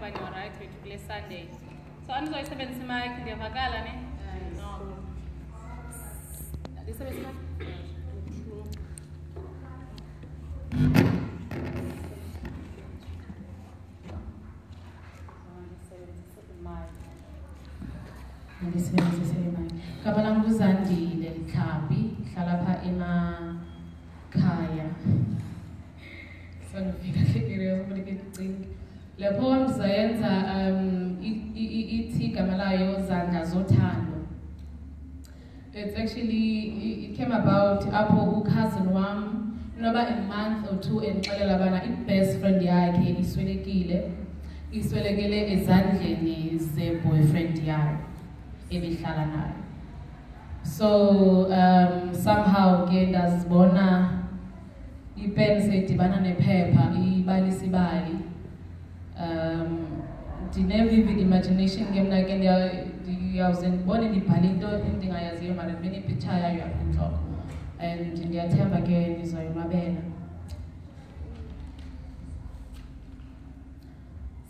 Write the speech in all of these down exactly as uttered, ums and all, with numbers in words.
everybody was right to play Sunday. So I'm going to spend some time with the girl, ne? No. This is the poem says, um, Zandla Zothando. It's actually, it came about Apo cousin Wam, you know, about a month or two, and Kalabana, best friend Yaki, Iswelekile, Iswelekile, Zandleni, is a boyfriend Yaki, Ebishalana. So, um, somehow, Gendas Bona, he pens a banana paper, he balisibali. Um, didn't have vivid imagination game like in the I was born in the Palito, thinking I assume I many picture you have to talk. And in the time again is on my bed.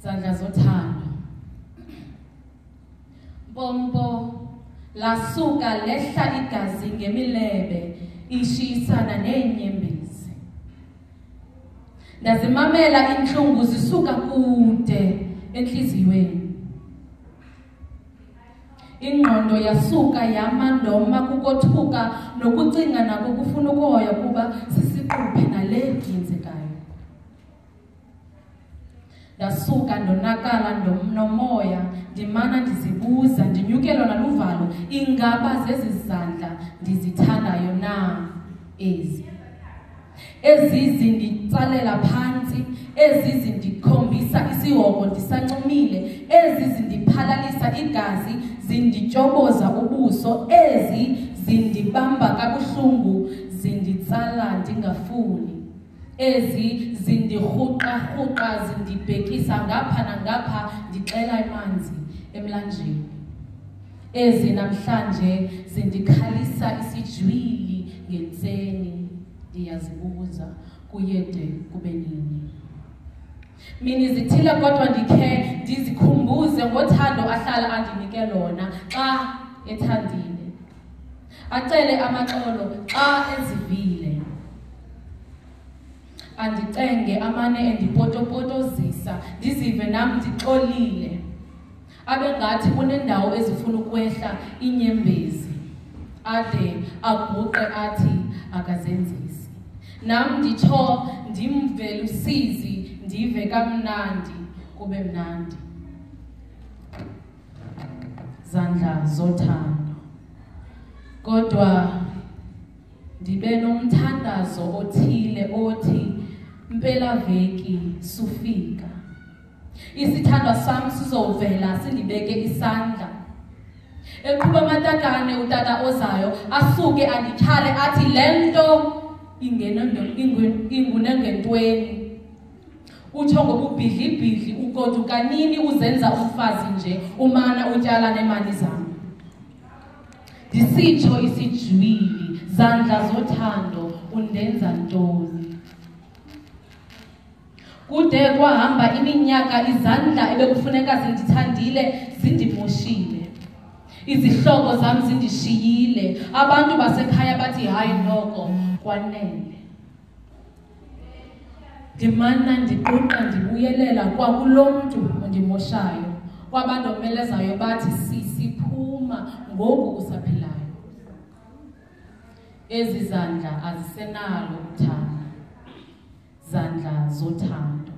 Zandla Zothando Bombo La Suka Lesha Ikazi Gemilebe Ishi Sana Nenyembe Nazimamela inhlungu zisuka kude enhliziyweni ingqondo yasuka yamandoma kukothuka nokucinga nako kufuna ukoya kuba sisiquphe naleginzekayo ndasuka ndonakala ndomnomoya ndimana ndizibuza ndinyukelwa naluvalo ingaba zezizandla ndizithandayo na ezi ezizi nditsalela phansi ezizi ndikhombisa isihobo ndisancumile ezizi ndiphalalisa igazi zindityoboza ubuso ezi zindibamba kabuhlungu zinditsala ndingafuni ezi zindirhuqa-rhuqa zindibhekisa ngapha nangapha ndixela amanzi emlanjeni ezi namhlanje zindikhalisa isijwili ngentseni ndiyazibuza kuyede kube nini mina zithila kodwa ndikhe ndizikhumbuze ngothando ahlala andinike lona xa ethandile acele amaxolo xa ezivile andicenge amane endipotopotozisa ndizive nami ndixolile abengathi kunendawo ezifuna ukwehla inyembezi ade aguqe athi akazenzisi nam nditho ndimvelusizi ndive kamnandi kube mnandi Zandla Zothando kodwa ndibe nomthandazo othile othi mpela veki sufika isithandwa sami sizovela sindibeke isandla eqhuba amatakane utata ozayo asuke andikhale athi lento ingunengentweni utsho ngobubhidlibhidli ugodukanini uzenza umfazi nje umana utyala nemali zam ndisitsho isijwili Zandla Zothando undenza ntoni kude kwahamba iminyaka izandla ebekufuneka zindithandile zindimoshile izihloko zam zindishiyile abantu basekhaya bathi hayi noko kwanele ndimana ndiquqa ndibuyelela kwakulo mntu ondimoshayo kwabandomelezayo bathi sisiphuma ngoku usaphilayo ezi zandla azisenalo uthando Zandla Zothando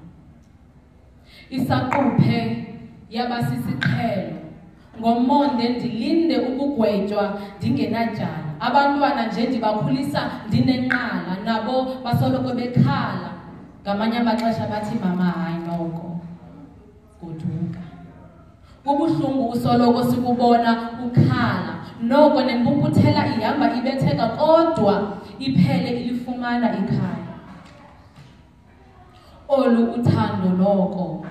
isaquphe yabasisiqhelo ngomonde ndilinde ukugwetywa ndingenajana abantwana nje ndibakhulisa ndinenqala nabo basoloko bekhala ngamanye amaxesha bathi mama hayi noko goduka ubuhlungu usoloko sikubona ukhala noko nempukuthela ihamba ibetheka kodwa iphele ilifumana ikhaya olu uthando noko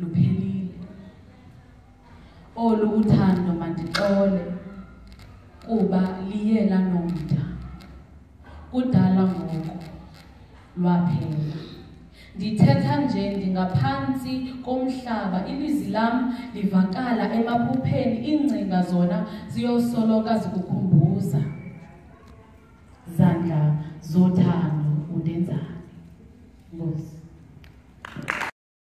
luphelile olu uthando mandixole kuba liyela nomda kudala ngoku lwaphela Ndithetha nje ndingaphansi komhlaba ilizwi lam livakala emaphupheni ingcinga zona ziyosoloka zikukhumbuza